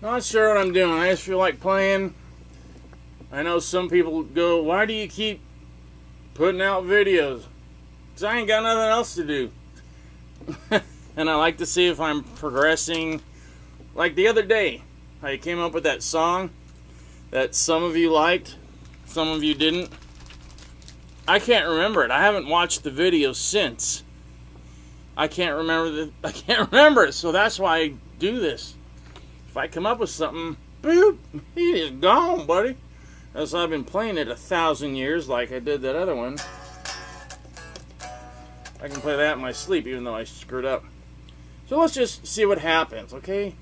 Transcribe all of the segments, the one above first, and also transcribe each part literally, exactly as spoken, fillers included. Not sure what I'm doing. I just feel like playing. I know some people go, why do you keep putting out videos? Because I ain't got nothing else to do. And I like to see if I'm progressing. Like the other day, I came up with that song that some of you liked, some of you didn't. I can't remember it. I haven't watched the video since. I can't remember the, I can't remember it, so that's why I do this. If I come up with something, boop, it is gone, buddy. As I've been playing it a thousand years like I did that other one. I can play that in my sleep even though I screwed up. So let's just see what happens, okay?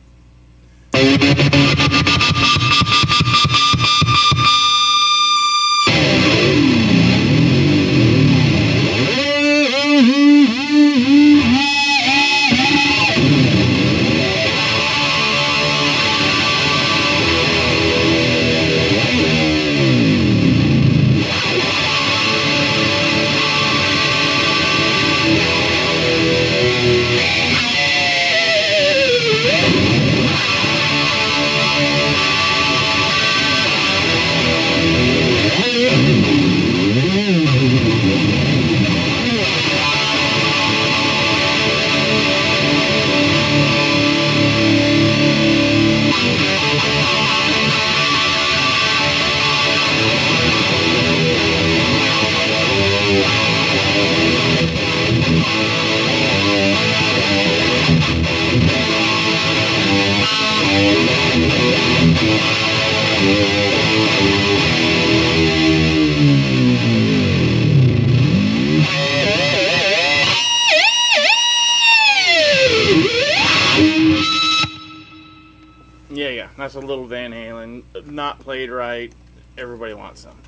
That's a little Van Halen, not played right. Everybody wants some.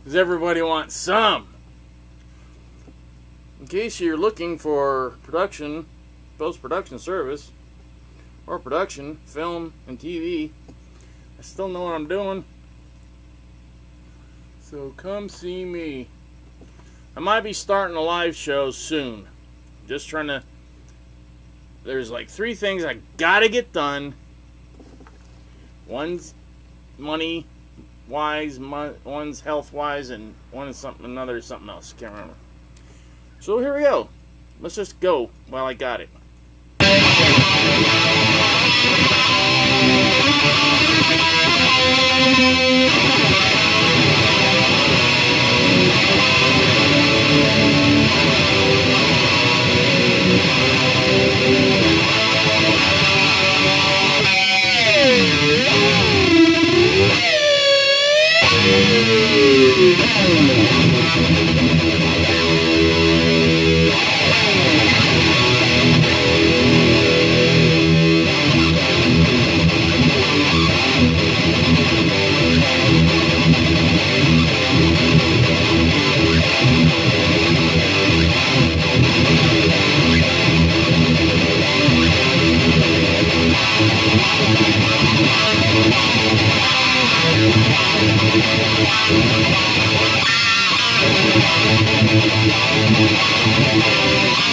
Because everybody wants some. In case you're looking for production, post-production service, or production, film, and T V, I still know what I'm doing. So come see me. I might be starting a live show soon. Just trying to... There's like three things I gotta get done. One's money-wise, mon one's health-wise, and one is something, another is something else. Can't remember. So here we go. Let's just go while I got it. We'll be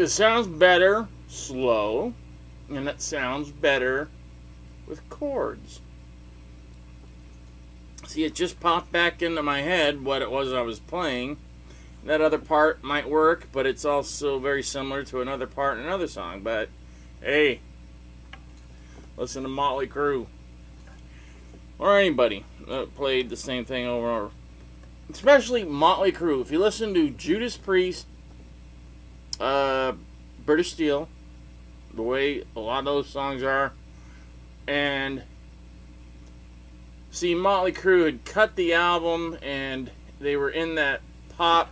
It sounds better slow, and it sounds better with chords. See, it just popped back into my head what it was I was playing. That other part might work, but it's also very similar to another part in another song. But, hey, listen to Motley Crue. Or anybody that played the same thing over and over. Especially Motley Crue. If you listen to Judas Priest, Uh, British Steel, the way a lot of those songs are, and see, Motley Crue had cut the album, and they were in that pop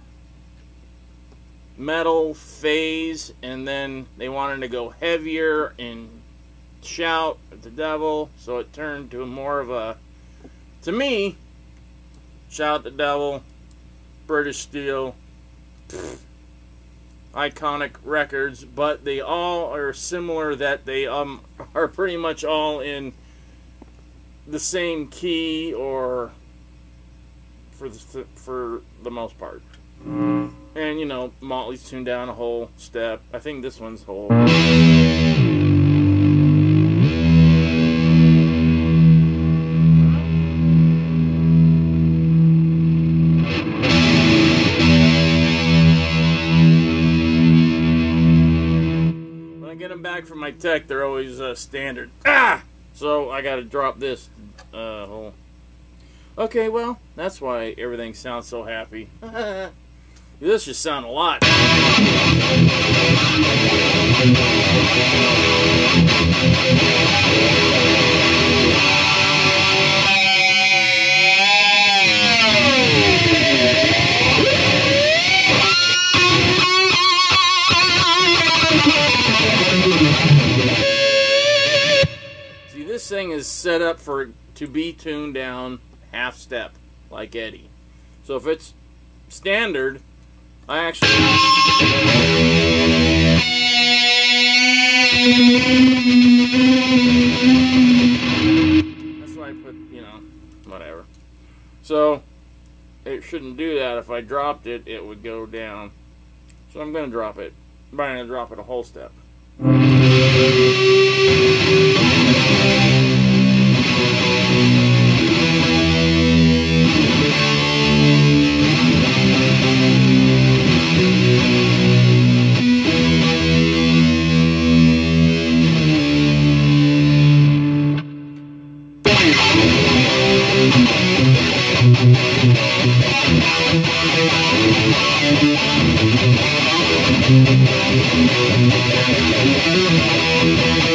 metal phase, and then they wanted to go heavier and Shout at the Devil, so it turned to more of a, to me, Shout at the Devil, British Steel, pfft, iconic records, but they all are similar, that they um are pretty much all in the same key, or for the, for the most part. Mm. And you know, Motley's tuned down a whole step. I think this one's whole. For my tech, they're always uh, standard. Ah! So I gotta drop this uh, hole. Okay, well, that's why everything sounds so happy. This just sounds a lot. This thing is set up for to be tuned down half step, like Eddie. So if it's standard, I actually... That's why I put, you know, whatever. So, it shouldn't do that. If I dropped it, it would go down. So I'm going to drop it. I'm going to drop it a whole step. We'll be right back.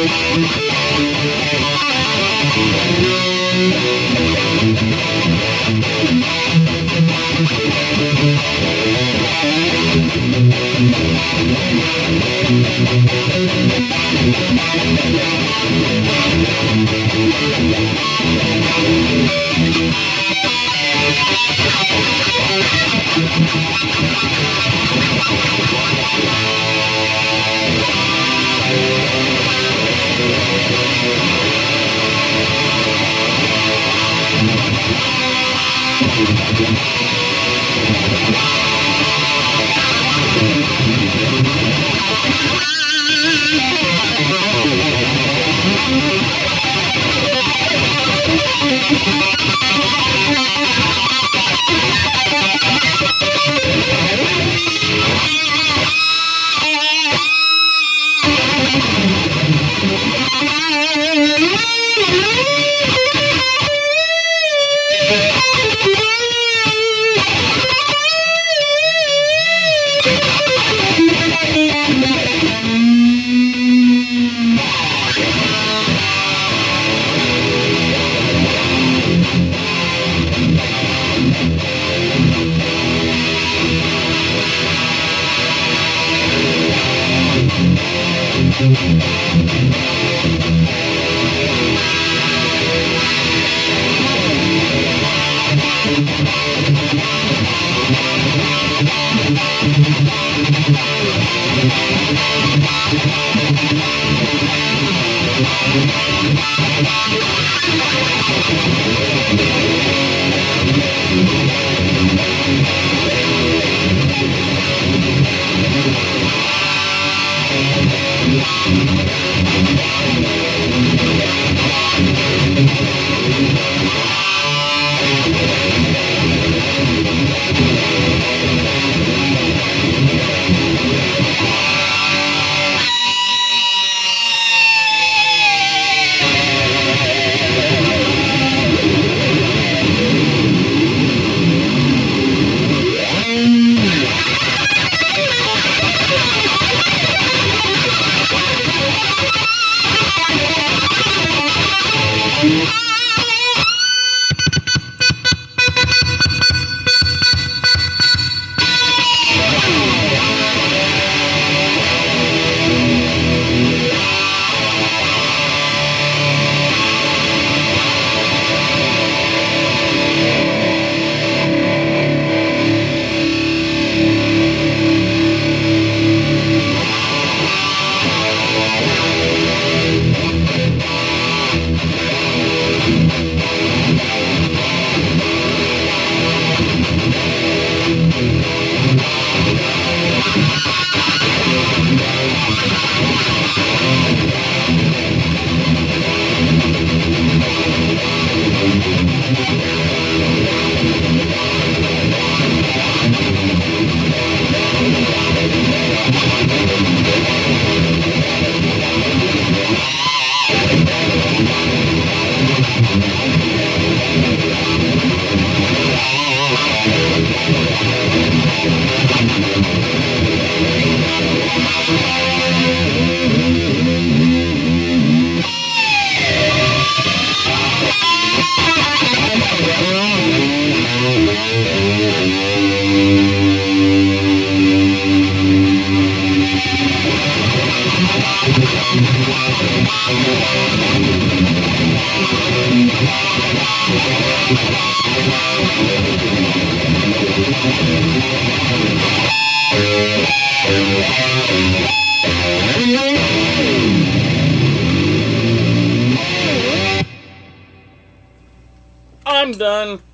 I'm done.